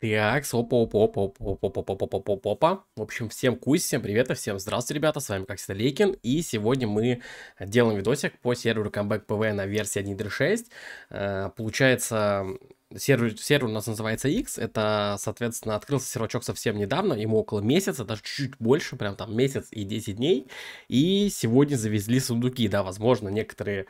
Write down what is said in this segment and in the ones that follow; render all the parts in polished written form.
Так, опа. В общем, всем кусь, всем привет и всем здравствуйте, ребята, с вами, как всегда, Лейкин. И сегодня мы делаем видосик по серверу Comeback PV на версии 1.3.6. Получается, сервер у нас называется X. Это, соответственно, открылся сервачок совсем недавно, ему около месяца, даже чуть-чуть больше, прям там месяц и 10 дней. И сегодня завезли сундуки, да, возможно, некоторые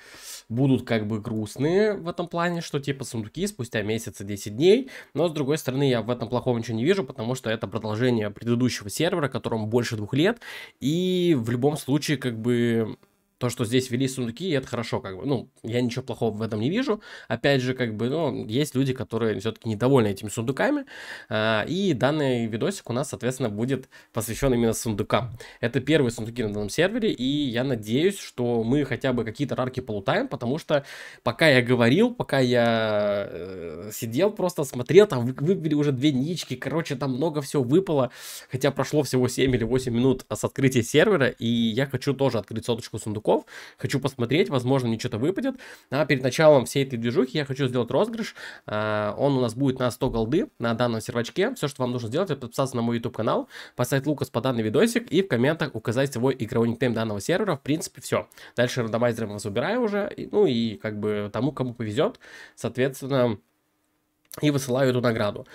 будут как бы грустные в этом плане, что типа сундуки спустя месяц и 10 дней. Но, с другой стороны, я в этом плохого ничего не вижу, потому что это продолжение предыдущего сервера, которому больше 2 лет. И в любом случае, как бы... То, что здесь ввели сундуки, это хорошо, как бы, ну, я ничего плохого в этом не вижу. Опять же, как бы, ну, есть люди, которые все-таки недовольны этими сундуками, и данный видосик у нас, соответственно, будет посвящен именно сундукам. Это первые сундуки на данном сервере, и я надеюсь, что мы хотя бы какие-то рарки полутаем, потому что пока я говорил, пока я сидел, просто смотрел, там выбили уже 2 нички, короче, там много всего выпало, хотя прошло всего 7 или 8 минут с открытия сервера, и я хочу тоже открыть соточку сундуков. Хочу посмотреть, возможно, мне что-то выпадет. А перед началом всей этой движухи я хочу сделать розыгрыш. Он у нас будет на 100 голды на данном сервачке. Все, что вам нужно сделать, это подписаться на мой YouTube канал, поставить лукас по данный видосик и в комментах указать свой игровой никнейм данного сервера. В принципе, все. Дальше рандомайзером вас убираю уже. Ну и как бы тому, кому повезет, соответственно... И высылаю эту награду.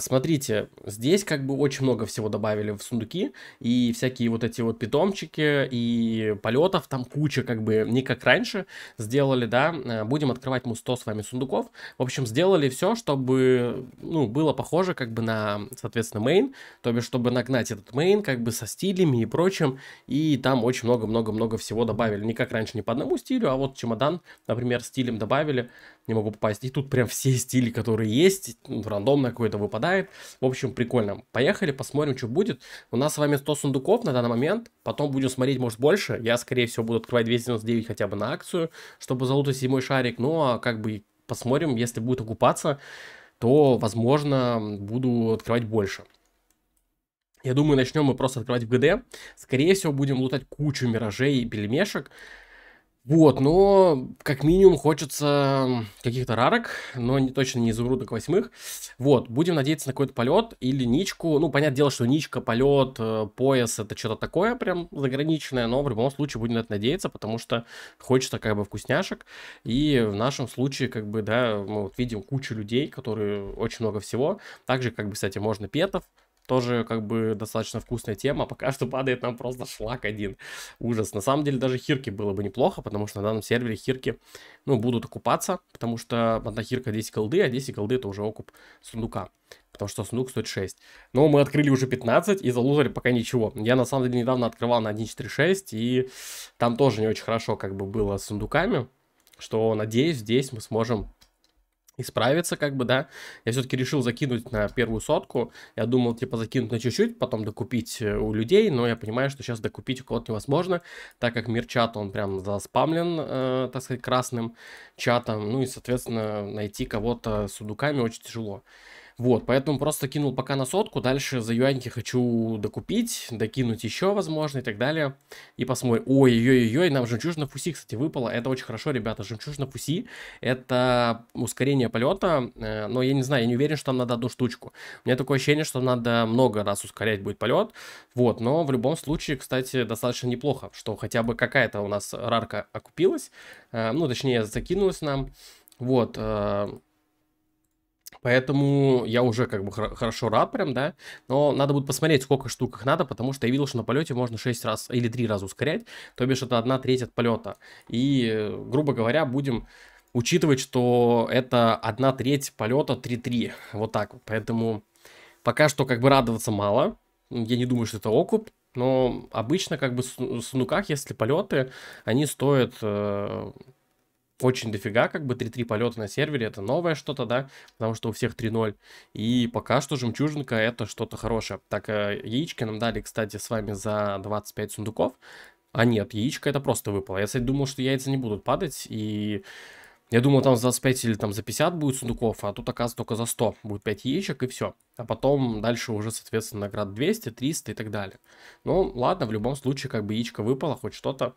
Смотрите, здесь как бы очень много всего добавили в сундуки. И всякие вот эти вот питомчики, и полетов там куча, как бы не как раньше сделали, да. Будем открывать мы 100 с вами сундуков. В общем, сделали все, чтобы, ну, было похоже как бы на, соответственно, мейн. То бишь, чтобы нагнать этот мейн как бы со стилями и прочим. И там очень много-много-много всего добавили. Не как раньше, не по одному стилю, а вот чемодан, например, стилем добавили. Не могу попасть. И тут прям все стили, которые есть, рандомно какой-то выпадает. В общем, прикольно. Поехали, посмотрим, что будет. У нас с вами 100 сундуков на данный момент. Потом будем смотреть, может, больше. Я, скорее всего, буду открывать 299 хотя бы на акцию, чтобы залутать 7-й шарик. Ну, а как бы посмотрим, если будет окупаться, то, возможно, буду открывать больше. Я думаю, начнем мы просто открывать в ГД. Скорее всего, будем лутать кучу миражей и пельмешек. Вот, но как минимум хочется каких-то рарок, но не, точно не изумрудок 8. Вот, будем надеяться на какой-то полет или ничку. Ну, понятное дело, что ничка, полет, пояс, это что-то такое прям заграничное, но в любом случае будем на это надеяться, потому что хочется как бы вкусняшек. И в нашем случае, как бы, да, мы вот видим кучу людей, которые очень много всего. Также, как бы, кстати, можно петов. Тоже, как бы, достаточно вкусная тема. Пока что падает нам просто шлак один. Ужас. На самом деле, даже хирки было бы неплохо, потому что на данном сервере хирки, ну, будут окупаться, потому что одна хирка 10 голды, а 10 голды это уже окуп сундука. Потому что сундук стоит 6. Но мы открыли уже 15 и залузали пока ничего. Я, на самом деле, недавно открывал на 1.4.6, и там тоже не очень хорошо, как бы, было с сундуками. Что, надеюсь, здесь мы сможем... исправиться, как бы, да. Я все-таки решил закинуть на первую сотку. Я думал, типа, закинуть на чуть-чуть, потом докупить у людей, но я понимаю, что сейчас докупить у кого-то невозможно, так как мир чата, он прям заспамлен, так сказать, красным чатом, ну и, соответственно, найти кого-то с сундуками очень тяжело. Вот, поэтому просто кинул пока на 100, дальше за юаньки хочу докупить, докинуть еще, возможно, и так далее. И посмотрим. Ой-ой-ой, нам жемчужина фуси, кстати, выпала. Это очень хорошо, ребята, жемчужина фуси. Это ускорение полета, но я не знаю, я не уверен, что там надо 1 штучку. У меня такое ощущение, что надо много раз ускорять будет полет. Вот, но в любом случае, кстати, достаточно неплохо, что хотя бы какая-то у нас рарка окупилась. Ну, точнее, закинулась нам. Вот, поэтому я уже как бы хорошо рад прям, да. Но надо будет посмотреть, сколько штук их надо, потому что я видел, что на полете можно 6 раз или 3 раза ускорять. То бишь это 1/3 от полета. И, грубо говоря, будем учитывать, что это 1/3 полета 3-3. Вот так вот. Поэтому пока что как бы радоваться мало. Я не думаю, что это окуп. Но обычно как бы в сундуках, если полеты, они стоят... очень дофига, как бы 3-3 полета на сервере, это новое что-то, да, потому что у всех 3-0. И пока что жемчужинка это что-то хорошее. Так, яички нам дали, кстати, с вами за 25 сундуков. А нет, яичко это просто выпало. Я, кстати, думал, что яйца не будут падать, и... Я думал, там за 25 или там за 50 будет сундуков, а тут, оказывается, только за 100 будет 5 яичек и все. А потом дальше уже, соответственно, наград 200, 300 и так далее. Ну, ладно, в любом случае, как бы яичко выпало, хоть что-то.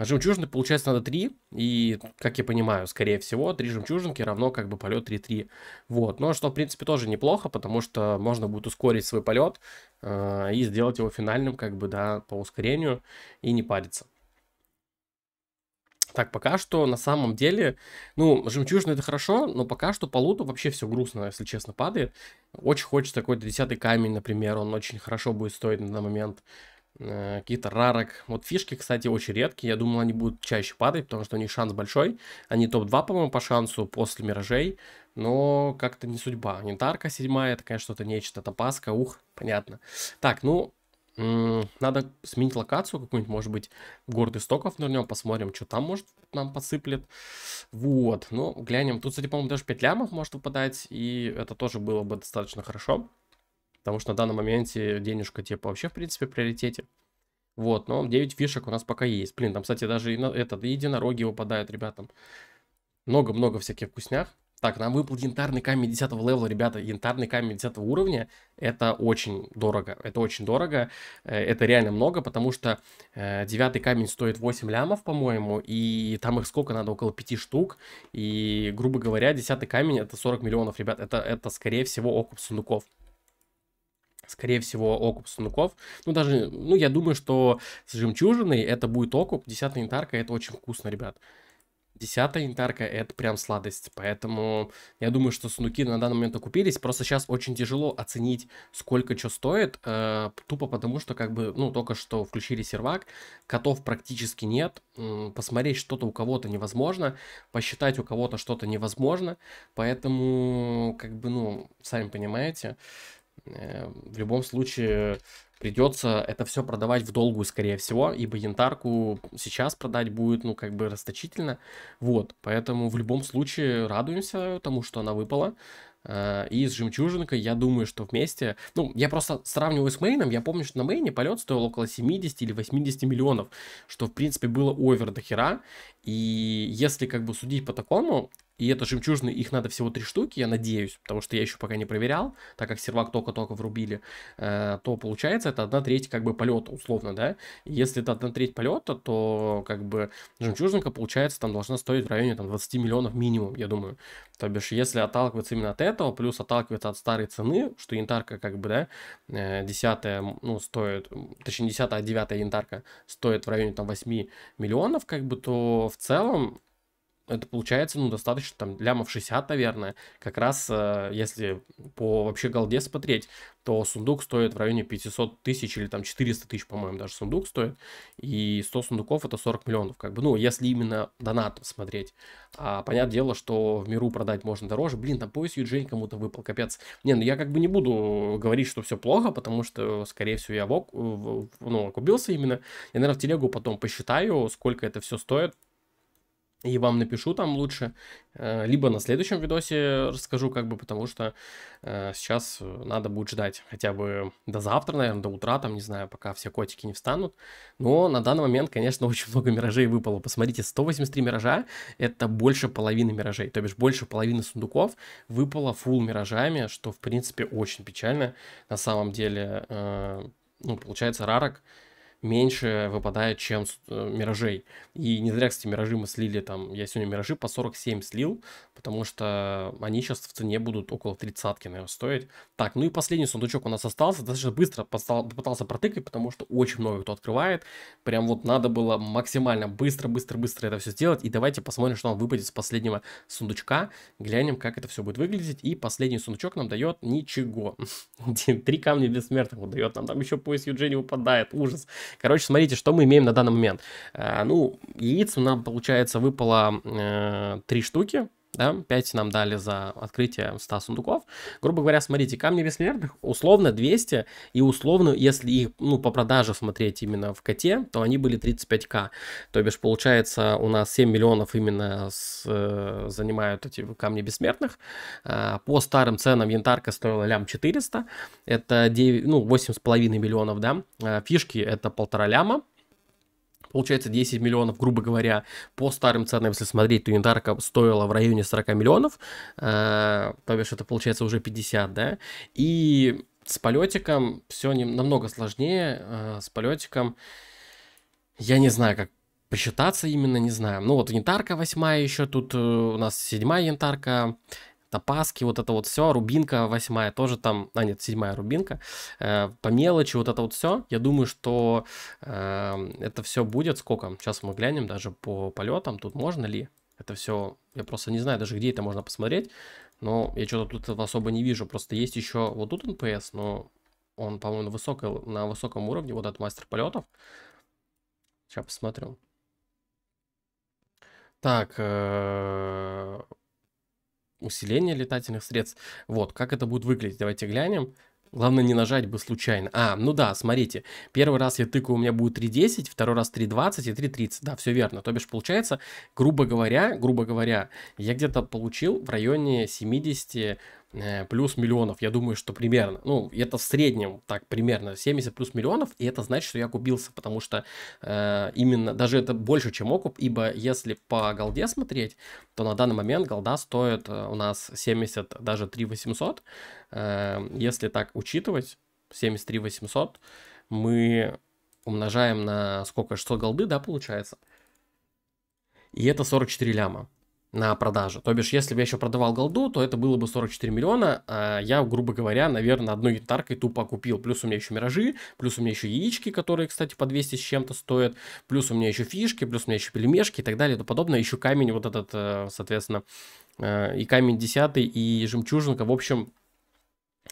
А жемчужины, получается, надо 3. И, как я понимаю, скорее всего, 3 жемчужинки равно как бы полет 3-3. Вот. Но что, в принципе, тоже неплохо, потому что можно будет ускорить свой полет и сделать его финальным, как бы, да, по ускорению и не париться. Так, пока что, на самом деле, ну, жемчужина это хорошо, но пока что по луту вообще все грустно, если честно, падает. Очень хочется какой-то 10-й камень, например, он очень хорошо будет стоить на данный момент. Какие-то рарок. Вот фишки, кстати, очень редкие. Я думал, они будут чаще падать, потому что у них шанс большой. Они топ-2, по-моему, по шансу после миражей. Но как-то не судьба. Нентарка 7-я, это, конечно, что-то нечто. Топаска, ух, понятно. Так, ну, надо сменить локацию какую-нибудь, может быть, в город истоков нырнем, посмотрим, что там, может, нам посыплет. Вот, ну, глянем. Тут, кстати, по-моему, даже 5 лямов может выпадать. И это тоже было бы достаточно хорошо. Потому что на данном моменте денежка, типа, вообще, в принципе, в приоритете. Вот, но 9 фишек у нас пока есть. Блин, там, кстати, даже и единороги выпадают, ребятам. Много-много всяких вкуснях. Так, нам выпал янтарный камень 10 левела, ребята. Янтарный камень 10 уровня, это очень дорого. Это очень дорого. Это реально много, потому что 9 камень стоит 8 лямов, по-моему. И там их сколько надо? Около 5 штук. И, грубо говоря, 10 камень это 40 миллионов, ребят. Это скорее всего, окуп сундуков. Скорее всего, окуп сундуков. Ну, даже, ну, я думаю, что с жемчужиной это будет окуп. 10-я янтарка, это очень вкусно, ребят. 10-я янтарка, это прям сладость. Поэтому я думаю, что сундуки на данный момент окупились. Просто сейчас очень тяжело оценить, сколько что стоит. Тупо потому, что, как бы, ну, только что включили сервак. Котов практически нет. Посмотреть что-то у кого-то невозможно. Посчитать у кого-то что-то невозможно. Поэтому, как бы, ну, сами понимаете... В любом случае придется это все продавать в долгую, скорее всего, ибо янтарку сейчас продать будет, ну, как бы расточительно. Вот, поэтому в любом случае радуемся тому, что она выпала. И с жемчужинкой, я думаю, что вместе... Ну, я просто сравниваю с мейном. Я помню, что на мейне полет стоил около 70 или 80 миллионов, что, в принципе, было овер до хера. И если, как бы, судить по такому... И это жемчужины, их надо всего 3 штуки, я надеюсь, потому что я еще пока не проверял, так как сервак только-только врубили, то получается это 1/3 как бы полета, условно, да. Если это 1/3 полета, то как бы жемчужинка, получается, там должна стоить в районе там 20 миллионов минимум, я думаю. То бишь, если отталкиваться именно от этого, плюс отталкиваться от старой цены, что янтарка как бы, да, 10-я, ну, стоит, точнее, не 10-я, а 9-я янтарка стоит в районе там 8 миллионов, как бы, то в целом это получается, ну, достаточно, там, лямов 60, наверное. Как раз, если по вообще голде смотреть, то сундук стоит в районе 500 тысяч или, там, 400 тысяч, по-моему, даже сундук стоит. И 100 сундуков это 40 миллионов, как бы, ну, если именно донат смотреть. А понятное дело, что в миру продать можно дороже. Блин, там пояс Юджей кому-то выпал, капец. Не, ну, я как бы не буду говорить, что все плохо, потому что, скорее всего, я окупился именно. Я, наверное, в телегу потом посчитаю, сколько это все стоит. И вам напишу там лучше, либо на следующем видосе расскажу, как бы, потому что сейчас надо будет ждать хотя бы до завтра, наверное, до утра, там, не знаю, пока все котики не встанут. Но на данный момент, конечно, очень много миражей выпало. Посмотрите, 183 миража, это больше половины миражей, то бишь больше половины сундуков выпало фулл миражами, что, в принципе, очень печально. На самом деле, ну, получается, рарок меньше выпадает, чем миражей. И не зря, кстати, миражи мы слили там. Я сегодня миражи по 47 слил, потому что они сейчас в цене будут около 30-ки, наверное, стоить. Так, ну и последний сундучок у нас остался. Достаточно быстро попытался протыкать, потому что очень много кто открывает. Прям вот надо было максимально быстро это все сделать. И давайте посмотрим, что нам выпадет с последнего сундучка. Глянем, как это все будет выглядеть. И последний сундучок нам дает ничего. 3 камня для смертных он дает. Нам там еще пояс Юджини выпадает. Ужас. Короче, смотрите, что мы имеем на данный момент. Ну, яиц нам, получается, выпало 3 штуки, да, 5 нам дали за открытие 100 сундуков. Грубо говоря, смотрите, камни бессмертных условно 200, и условно, если их, ну, по продаже смотреть именно в коте, то они были 35к. То бишь, получается, у нас 7 миллионов именно занимают эти камни бессмертных. По старым ценам янтарка стоила лям 400, это 9, ну, 8,5 миллионов, да. Фишки это 1,5 ляма. Получается 10 миллионов, грубо говоря, по старым ценам, если смотреть, то янтарка стоила в районе 40 миллионов, то бишь это получается уже 50, да, и с полетиком все намного сложнее, с полетиком я не знаю, как посчитаться именно не знаем. Ну вот янтарка 8 еще, тут у нас 7 янтарка, топазки, вот это вот все, рубинка 8 тоже там, а нет, 7 рубинка, по мелочи вот это вот все. Я думаю, что это все будет сколько? Сейчас мы глянем даже по полетам, тут можно ли это все, я просто не знаю даже, где это можно посмотреть, но я что-то тут особо не вижу, просто есть еще вот тут НПС, но он, по-моему, на высоком уровне, вот этот мастер полетов. Сейчас посмотрю. Так, усиление летательных средств. Вот, как это будет выглядеть, давайте глянем. Главное не нажать бы случайно. А, ну да, смотрите, первый раз я тыкаю, у меня будет 3.10, второй раз 3.20 и 3.30. Да, все верно. То бишь, получается, грубо говоря, я где-то получил в районе 70 плюс миллионов. Я думаю, что примерно, ну, это в среднем так примерно 70 плюс миллионов, и это значит, что я купился, потому что именно, даже это больше, чем окуп, ибо если по голде смотреть, то на данный момент голда стоит у нас 70, даже 3800, если так учитывать, 73 800 мы умножаем на сколько, 600 голды, да, получается, и это 44 ляма на продажу. То бишь, если бы я еще продавал голду, то это было бы 44 миллиона, а я, грубо говоря, наверное, одной янтаркой тупо купил. Плюс у меня еще миражи, плюс у меня еще яички, которые, кстати, по 200 с чем-то стоят, плюс у меня еще фишки, плюс у меня еще пельмешки и так далее и тому подобное. Еще камень вот этот, соответственно, и камень 10, и жемчужинка. В общем,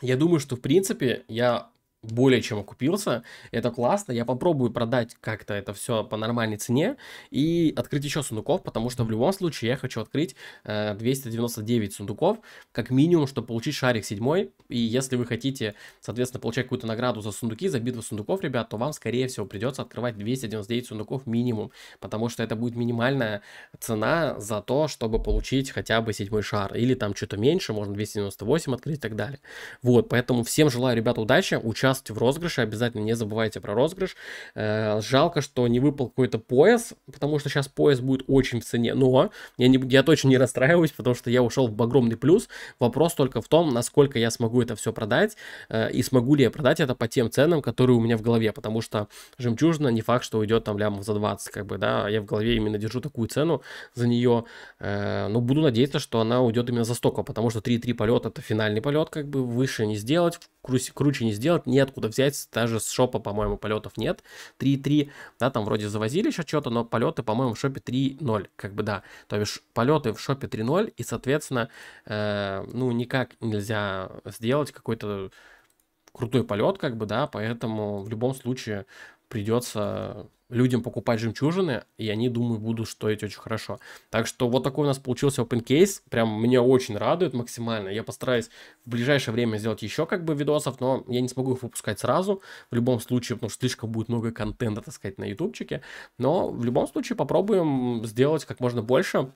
я думаю, что, в принципе, я более чем окупился, это классно. Я попробую продать как-то это все по нормальной цене и открыть еще сундуков, потому что в любом случае я хочу открыть 299 сундуков, как минимум, чтобы получить шарик 7. И если вы хотите, соответственно, получать какую-то награду за сундуки, за битву сундуков, ребят, то вам, скорее всего, придется открывать 299 сундуков минимум, потому что это будет минимальная цена за то, чтобы получить хотя бы 7 шар, или там что-то меньше, можно 298 открыть и так далее. Вот, поэтому всем желаю, ребят, удачи, в розыгрыше, обязательно не забывайте про розыгрыш. Жалко, что не выпал какой-то пояс, потому что сейчас пояс будет очень в цене, но я точно не расстраиваюсь, потому что я ушел в огромный плюс. Вопрос только в том, насколько я смогу это все продать, и смогу ли я продать это по тем ценам, которые у меня в голове, потому что жемчужина не факт, что уйдет там лямов за 20, как бы, да, я в голове именно держу такую цену за нее, но буду надеяться, что она уйдет именно за столько, потому что 3-3 полет — это финальный полет, как бы, выше не сделать, круче не сделать, неоткуда взять, даже с шопа, по-моему, полетов нет, 3.3, да, там вроде завозили еще что-то, но полеты, по-моему, в шопе 3.0, как бы, да, то есть полеты в шопе 3.0, и, соответственно, ну, никак нельзя сделать какой-то крутой полет, как бы, да, поэтому в любом случае придется людям покупать жемчужины, и они, думаю, будут стоить очень хорошо. Так что вот такой у нас получился open case, прям меня очень радует максимально. Я постараюсь в ближайшее время сделать еще, как бы, видосов, но я не смогу их выпускать сразу, в любом случае, потому что слишком будет много контента, так сказать, на ютубчике, но в любом случае попробуем сделать как можно больше.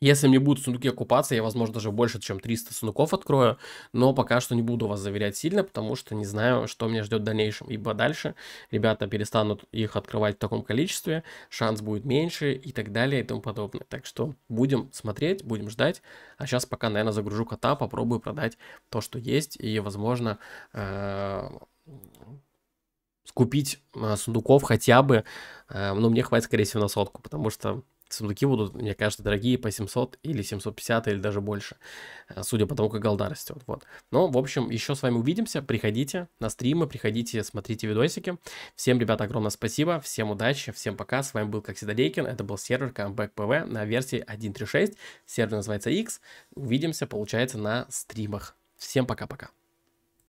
Если мне будут сундуки окупаться, я, возможно, даже больше, чем 300 сундуков открою, но пока что не буду вас заверять сильно, потому что не знаю, что меня ждет в дальнейшем, ибо дальше ребята перестанут их открывать в таком количестве, шанс будет меньше и так далее и тому подобное. Так что будем смотреть, будем ждать, а сейчас пока, наверное, загружу кота, попробую продать то, что есть, и, возможно, скупить сундуков хотя бы, но мне хватит, скорее всего, на 100, потому что сундуки будут, мне кажется, дорогие, по 700 или 750 или даже больше, судя по тому, как голда растет. Вот. Но, в общем, еще с вами увидимся. Приходите на стримы, приходите, смотрите видосики. Всем, ребята, огромное спасибо. Всем удачи, всем пока. С вами был, как всегда, Лейкин. Это был сервер Comeback PV на версии 1.3.6. Сервер называется X. Увидимся, получается, на стримах. Всем пока-пока.